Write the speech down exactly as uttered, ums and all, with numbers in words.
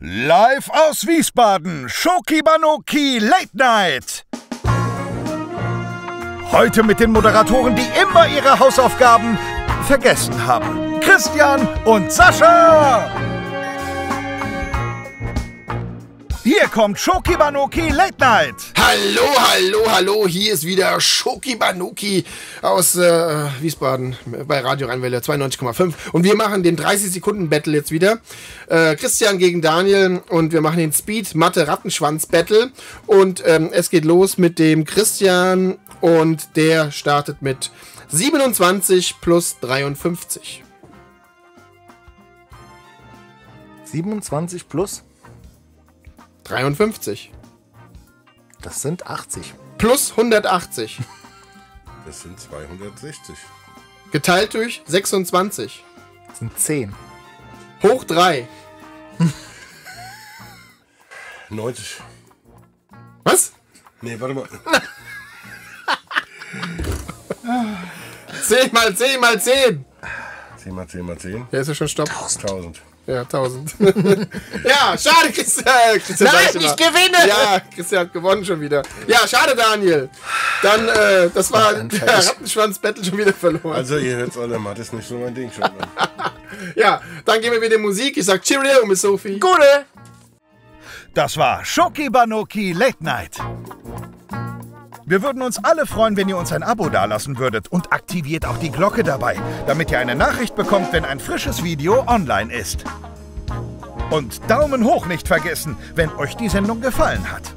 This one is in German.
Live aus Wiesbaden, Schoki-Banoki Late Night. Heute mit den Moderatoren, die immer ihre Hausaufgaben vergessen haben. Christian und Sascha. Hier kommt Schoki-Banoki Late Night. Hallo, hallo, hallo. Hier ist wieder Schoki-Banoki aus äh, Wiesbaden bei Radio Rheinwelle zweiundneunzig Komma fünf. Und wir machen den dreißig-Sekunden-Battle jetzt wieder. Äh, Christian gegen Daniel und wir machen den Speed-Mathe-Rattenschwanz-Battle. Und ähm, es geht los mit dem Christian und der startet mit siebenundzwanzig plus dreiundfünfzig. siebenundzwanzig plus dreiundfünfzig. Das sind achtzig. Plus hundertachtzig. Das sind zweihundertsechzig. Geteilt durch sechsundzwanzig. Das sind zehn. Hoch drei. neunzig. Was? Nee, warte mal. zehn mal zehn mal zehn. zehn mal zehn mal zehn. Ja, ist ja schon Stopp. tausend. Ja, tausend. Ja, schade, Christian. Christian Nein, ich, ich gewinne. Ja, Christian hat gewonnen schon wieder. Ja, schade, Daniel. Dann, äh, das war der Rattenschwanz-Battle schon wieder verloren. Also, ihr hört's alle mal, das ist nicht so mein Ding schon. Ja, dann gehen wir mit der Musik. Ich sag Cheerio mit Sophie. Gute. Das war Schoki-Banoki Late Night. Wir würden uns alle freuen, wenn ihr uns ein Abo dalassen würdet und aktiviert auch die Glocke dabei, damit ihr eine Nachricht bekommt, wenn ein frisches Video online ist. Und Daumen hoch nicht vergessen, wenn euch die Sendung gefallen hat.